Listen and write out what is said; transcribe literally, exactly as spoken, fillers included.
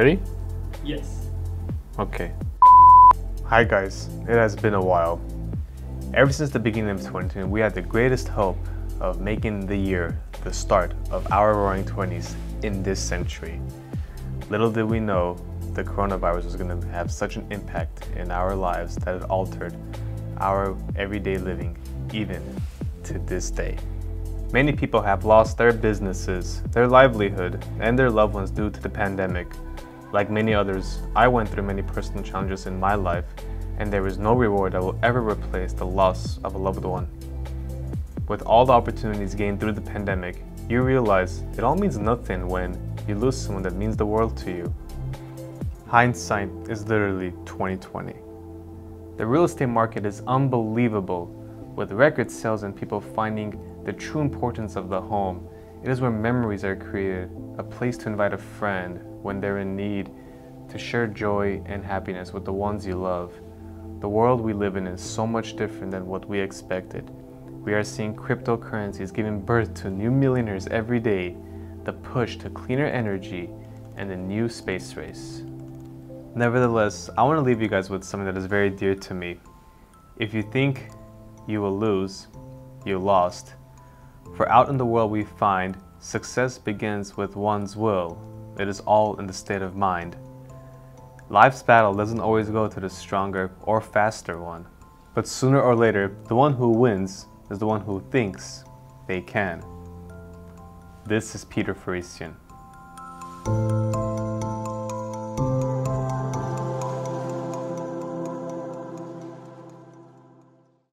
ready? Yes. Okay. Hi guys, it has been a while. Ever since the beginning of twenty twenty, we had the greatest hope of making the year the start of our roaring twenties in this century. Little did we know the coronavirus was going to have such an impact in our lives that it altered our everyday living, even to this day. Many people have lost their businesses, their livelihood, and their loved ones due to the pandemic. Like many others, I went through many personal challenges in my life, and there is no reward that will ever replace the loss of a loved one. With all the opportunities gained through the pandemic, you realize it all means nothing when you lose someone that means the world to you. Hindsight is literally twenty twenty. The real estate market is unbelievable, with record sales and people finding the true importance of the home. It is where memories are created, a place to invite a friend when they're in need, to share joy and happiness with the ones you love. The world we live in is so much different than what we expected. We are seeing cryptocurrencies giving birth to new millionaires every day, the push to cleaner energy, and the new space race. Nevertheless, I want to leave you guys with something that is very dear to me. If you think you will lose, you lost. For out in the world we find, success begins with one's will. It is all in the state of mind. Life's battle doesn't always go to the stronger or faster one. But sooner or later, the one who wins is the one who thinks they can. This is Peter Farisyan.